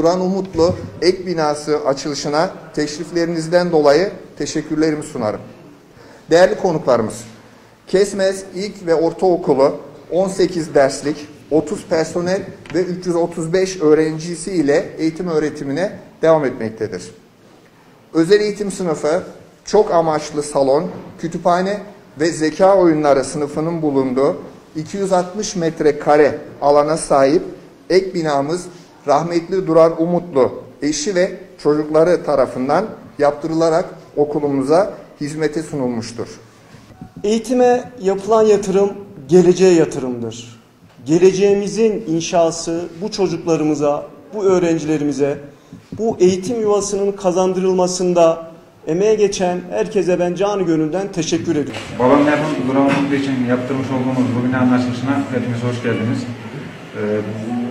Duran Umutlu ek binası açılışına teşriflerinizden dolayı teşekkürlerimi sunarım. Değerli konuklarımız, Kesmez İlk ve Ortaokulu 18 derslik 30 personel ve 335 öğrencisi ile eğitim öğretimine devam etmektedir. Özel eğitim sınıfı, çok amaçlı salon, kütüphane ve zeka oyunları sınıfının bulunduğu 260 metrekare alana sahip ek binamız rahmetli Duran Umutlu eşi ve çocukları tarafından yaptırılarak okulumuza hizmete sunulmuştur. Eğitime yapılan yatırım geleceğe yatırımdır. Geleceğimizin inşası bu çocuklarımıza, bu öğrencilerimize, bu eğitim yuvasının kazandırılmasında emeğe geçen herkese ben canı gönülden teşekkür ediyorum. Babam merhum Duran Umutlu için yaptırmış olduğumuz bu bina anlaşmasına hepiniz hoş geldiniz.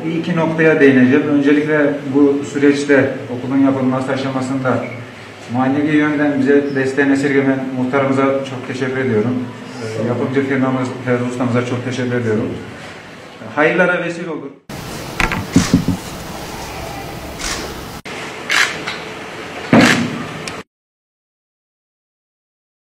Bir iki noktaya değineceğim. Öncelikle bu süreçte okulun yapılması aşamasında manevi yönden bize desteğini esirgemen muhtarımıza çok teşekkür ediyorum. Yapımcı firmamız Ferdi Usta'mıza çok teşekkür ediyorum. Hayırlara vesile olur.